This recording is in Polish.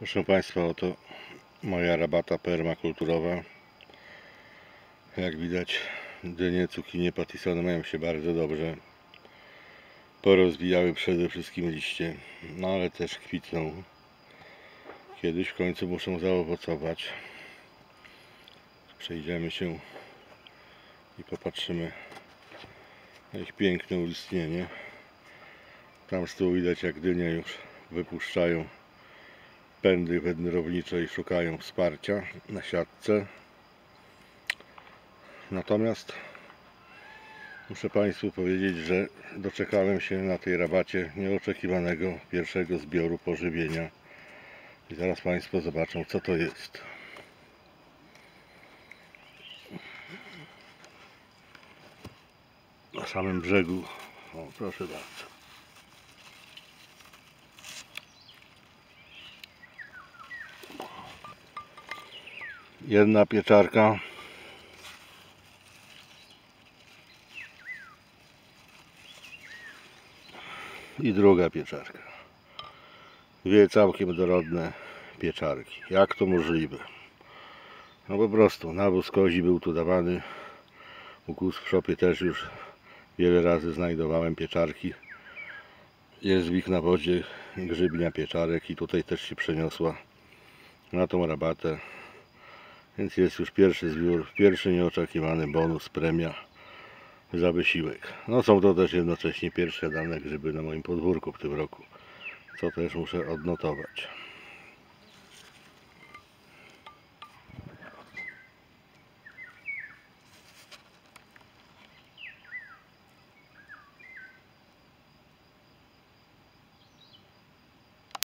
Proszę Państwa, oto moja rabata permakulturowa. Jak widać, dynie, cukinie, patisony mają się bardzo dobrze. Porozbijały przede wszystkim liście, no ale też kwitną. Kiedyś w końcu muszą zaowocować. Przejdziemy się i popatrzymy na ich piękne ulistnienie. Tam z tyłu widać, jak dynie już wypuszczają pędy wędrownicze i szukają wsparcia na siatce. Natomiast muszę Państwu powiedzieć, że doczekałem się na tej rabacie nieoczekiwanego pierwszego zbioru pożywienia. I zaraz Państwo zobaczą, co to jest. Na samym brzegu, o, proszę bardzo. Jedna pieczarka. I druga pieczarka. Dwie całkiem dorodne pieczarki. Jak to możliwe? No po prostu nawóz kozi był tu dawany. U kóz w szopie też już wiele razy znajdowałem pieczarki. Jest w ich nawodzie grzybnia pieczarek i tutaj też się przeniosła na tą rabatę. Więc jest już pierwszy zbiór, pierwszy nieoczekiwany bonus, premia za wysiłek. No są to też jednocześnie pierwsze dane grzyby na moim podwórku w tym roku, co też muszę odnotować.